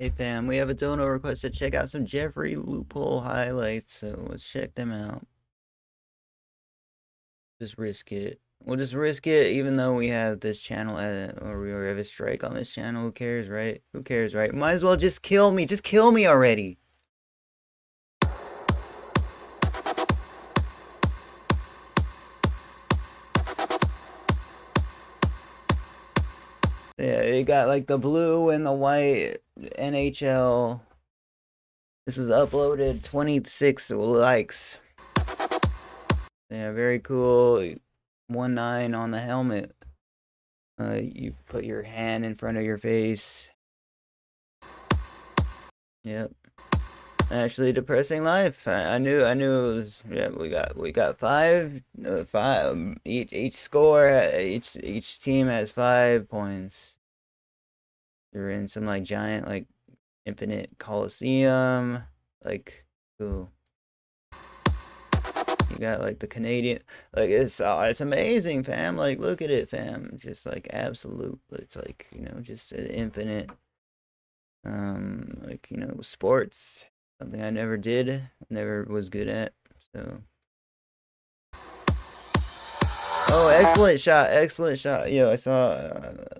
Hey Pam, we have a donor request to check out some Joffrey Lupul highlights, so let's check them out. Just risk it. We'll just risk it, even though we have this channel edit, or we have a strike on this channel. Who cares, right? Who cares, right? Might as well just kill me. Just kill me already. Yeah, you got like the blue and the white NHL. This is uploaded 26 likes. Yeah, very cool. 19 on the helmet. You put your hand in front of your face. Yep. Actually, depressing life. I knew. It was, yeah, we got five. Each score. Each team has 5 points. You're in some like giant, like infinite coliseum. Like ooh. You got like the Canadian. Like it's amazing, fam. Like look at it, fam. Just like absolute. It's like just an infinite. Like sports. Something I never did, never was good at, so. Oh, excellent shot, excellent shot. Yo, I saw,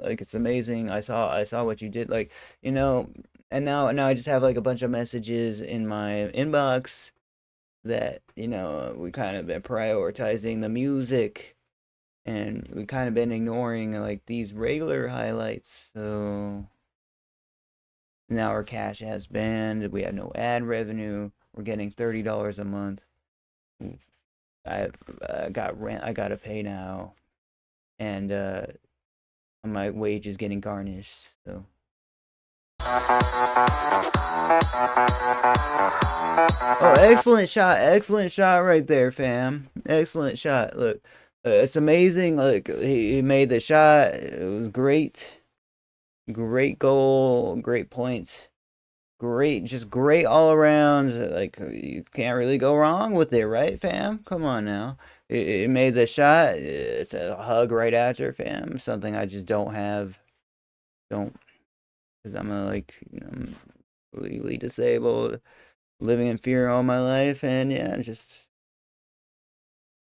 like, it's amazing. I saw what you did, like, and now I just have, like, a bunch of messages in my inbox that, we kind of been prioritizing the music, and we kind of been ignoring, like, these regular highlights, so. Now our cash has banned. We have no ad revenue. We're getting $30 a month. I've got rent. I gotta pay now, and my wage is getting garnished. So. Oh, excellent shot right there, fam. Excellent shot. Look, it's amazing. Look, he made the shot. It was great. Great goal, great points, great, just great all around. Like, you can't really go wrong with it, right, fam? Come on now. It made the shot. It's a hug right after, fam. Something I just don't have. Because I'm, like, legally disabled, living in fear all my life, and yeah, just...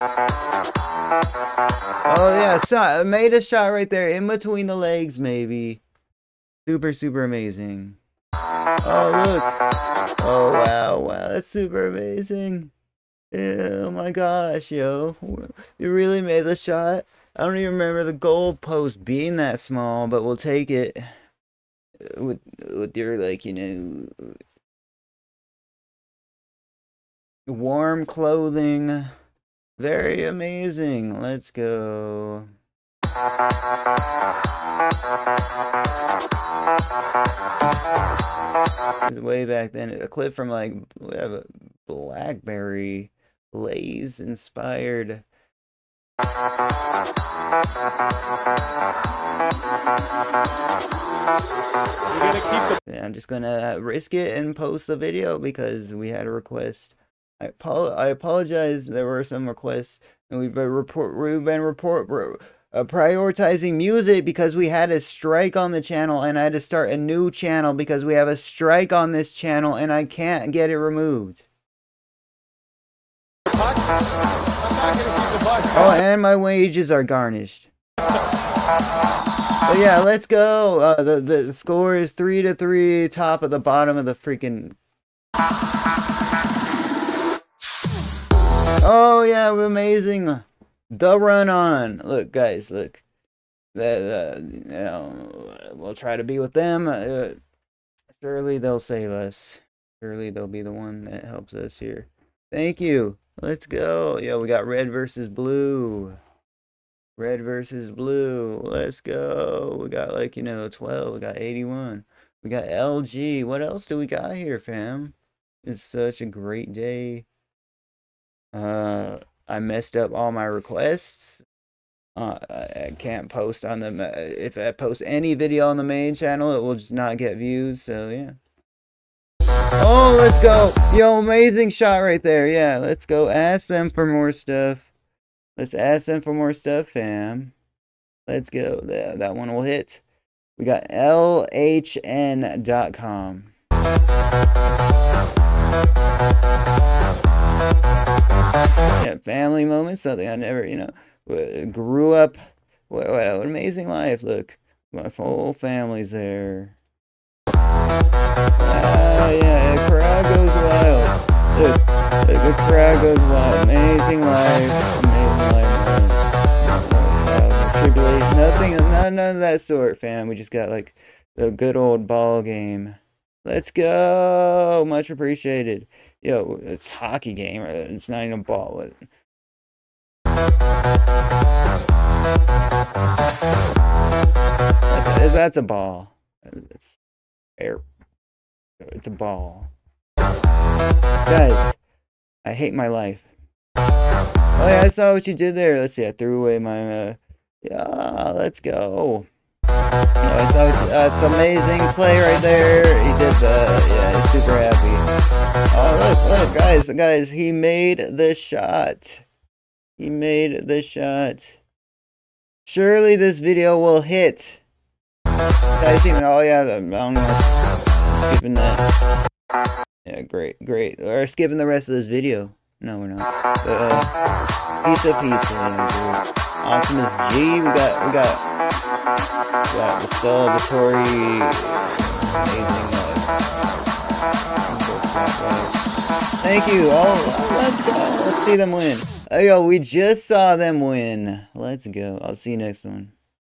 Oh, yeah, shot. Made a shot right there in between the legs, maybe. Super amazing. Oh, look. Oh, wow, that's super amazing. Yeah, oh my gosh, yo. You really made the shot. I don't even remember the goal post being that small, but we'll take it with your, like, warm clothing. Very amazing. Let's go. Way back then, a clip from like we have a BlackBerry Blaze inspired. Yeah, I'm just gonna risk it and post the video because we had a request. I apologize. There were some requests, and we've been prioritizing music because we had a strike on the channel, and I had to start a new channel because we have a strike on this channel, and I can't get it removed. Oh, and my wages are garnished. But yeah, let's go. The score is 3-3, top of the bottom of the freaking. Oh yeah, amazing. The run on. Look, guys, look. We'll try to be with them. Surely they'll save us. Surely they'll be the one that helps us here. Thank you. Let's go. Yo, we got red versus blue. Red versus blue. Let's go. We got like, 12. We got 81. We got LG. What else do we got here, fam? It's such a great day. I messed up all my requests. I can't post on the. If I post any video on the main channel, it will just not get views. So yeah. Oh, let's go! Yo, amazing shot right there. Yeah, let's go. Ask them for more stuff. Let's ask them for more stuff, fam. Let's go. That one will hit. We got LHN.com. Family moments, something I never, grew up. What an amazing life. Look, my whole family's there. Yeah, the crowd goes wild. Look, the crowd goes wild. Amazing life. Amazing life. Nothing, none of that sort, fam. We just got, like, the good old ball game. Let's go. Much appreciated. Yo, it's a hockey game. It's not even a ball. That's a ball. It's air. It's a ball. Guys, I hate my life. Oh yeah, I saw what you did there. Let's see. I threw away my. Yeah, let's go. It's an amazing play right there. He did that. Yeah, he's super happy. Oh, look, guys, he made the shot. He made the shot. Surely this video will hit. Guys, oh, yeah, I don't know. Skipping that. Yeah, great. We're skipping the rest of this video. No, we're not. But, pizza. Optimus G, we got the celebratory amazing life. Thank you. Oh, let's see them win. Oh, yo, we just saw them win. Let's go. I'll see you next one.